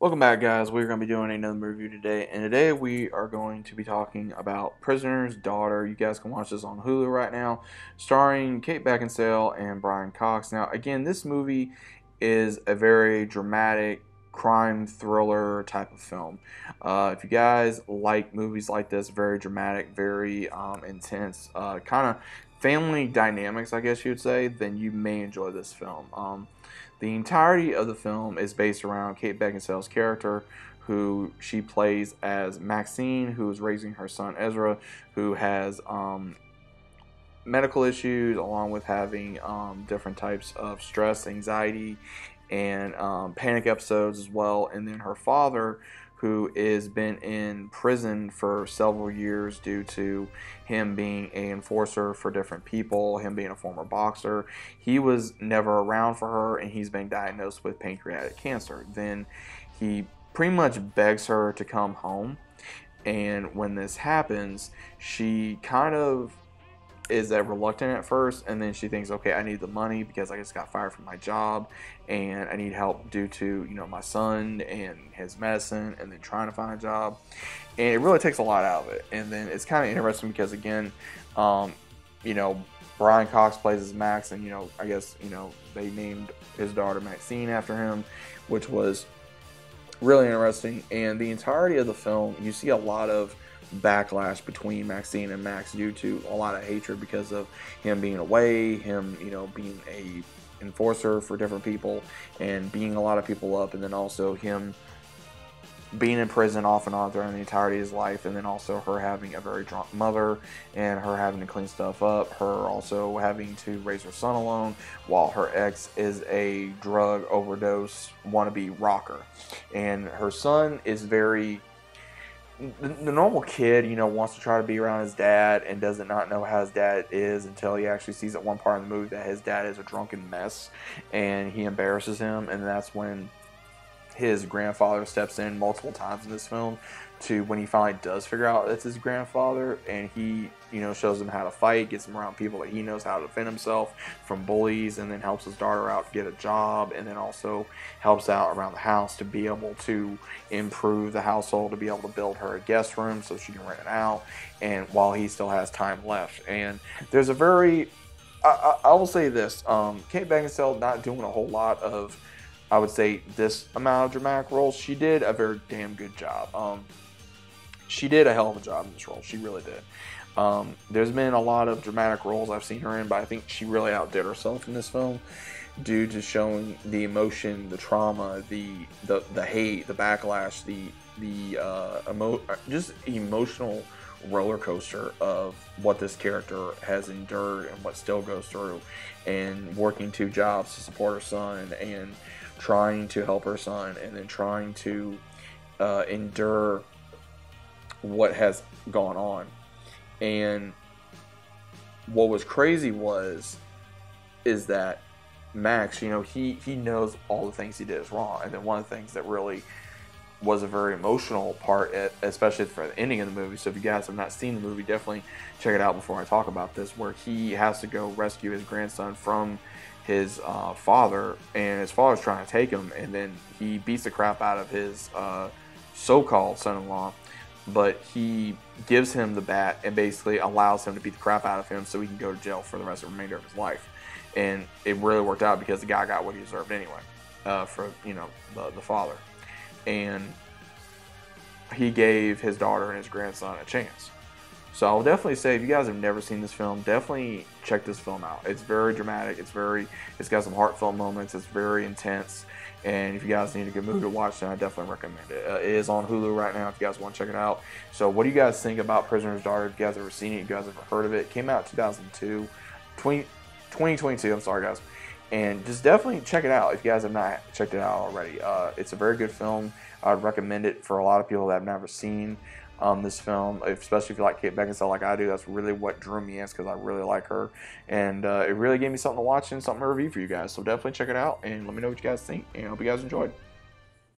Welcome back, guys. We're going to be doing another review today, and today we are going to be talking about Prisoner's Daughter. You guys can watch this on Hulu right now, starring Kate Beckinsale and Brian Cox. Now, again, this movie is a very dramatic crime thriller type of film. If you guys like movies like this, very dramatic, very intense, kind of family dynamics, I guess you would say, then you may enjoy this film. The entirety of the film is based around Kate Beckinsale's character, who she plays as Maxine, who is raising her son Ezra, who has medical issues, along with having different types of stress, anxiety, and panic episodes as well. And then her father, who has been in prison for several years due to him being an enforcer for different people, him being a former boxer. He was never around for her, and he's been diagnosed with pancreatic cancer. Then he pretty much begs her to come home, and when this happens, she kind of is that reluctant at first, and then she thinks, okay, I need the money because I just got fired from my job and I need help due to, you know, my son and his medicine, and then trying to find a job, and it really takes a lot out of it. And then it's kind of interesting because, again, you know, Brian Cox plays as Max, and, you know, I guess, you know, they named his daughter Maxine after him, which was really interesting. And the entirety of the film, you see a lot of backlash between Maxine and Max due to a lot of hatred because of him being away, him, you know, being a enforcer for different people and beating a lot of people up, and then also him being in prison off and on during the entirety of his life, and then also her having a very drunk mother and her having to clean stuff up, her also having to raise her son alone while her ex is a drug overdose wannabe rocker, and her son is very the normal kid, you know, wants to try to be around his dad and doesn't not know how his dad is until he actually sees at one part in the movie that his dad is a drunken mess and he embarrasses him, and that's when his grandfather steps in multiple times in this film to when he finally does figure out that's his grandfather, and he, you know, shows him how to fight, gets him around people that he knows how to defend himself from bullies, and then helps his daughter out to get a job, and then also helps out around the house to be able to improve the household, to be able to build her a guest room so she can rent it out, and while he still has time left. And there's a very, I will say this, Kate Beckinsale not doing a whole lot of, I would say, this amount of dramatic roles. She did a very damn good job. She did a hell of a job in this role. She really did. There's been a lot of dramatic roles I've seen her in, but I think she really outdid herself in this film due to showing the emotion, the trauma, the hate, the backlash, just emotional roller coaster of what this character has endured and what still goes through, and working two jobs to support her son, and trying to help her son, and then trying to endure what has gone on. And what was crazy is that Max, you know, he knows all the things he did is wrong, and then one of the things that really was a very emotional part, especially for the ending of the movie. So if you guys have not seen the movie, definitely check it out before I talk about this, where he has to go rescue his grandson from his father, and his father's trying to take him, and then he beats the crap out of his so-called son-in-law, but he gives him the bat and basically allows him to beat the crap out of him so he can go to jail for the rest of the remainder of his life. And it really worked out because the guy got what he deserved anyway, for, you know, the father. And he gave his daughter and his grandson a chance. So I'll definitely say, if you guys have never seen this film, definitely check this film out. It's very dramatic. It's got some heartfelt moments. It's very intense. And if you guys need a good movie to watch, then I definitely recommend it. It is on Hulu right now if you guys want to check it out. So what do you guys think about Prisoner's Daughter? If you guys have ever seen it, if you guys have heard of it. It came out in 2022, I'm sorry, guys. And just definitely check it out if you guys have not checked it out already. It's a very good film. I'd recommend it for a lot of people that have never seen this film, especially if you like Kate Beckinsale like I do. That's really what drew me in, because I really like her. And it really gave me something to watch and something to review for you guys. So definitely check it out and let me know what you guys think. And I hope you guys enjoyed.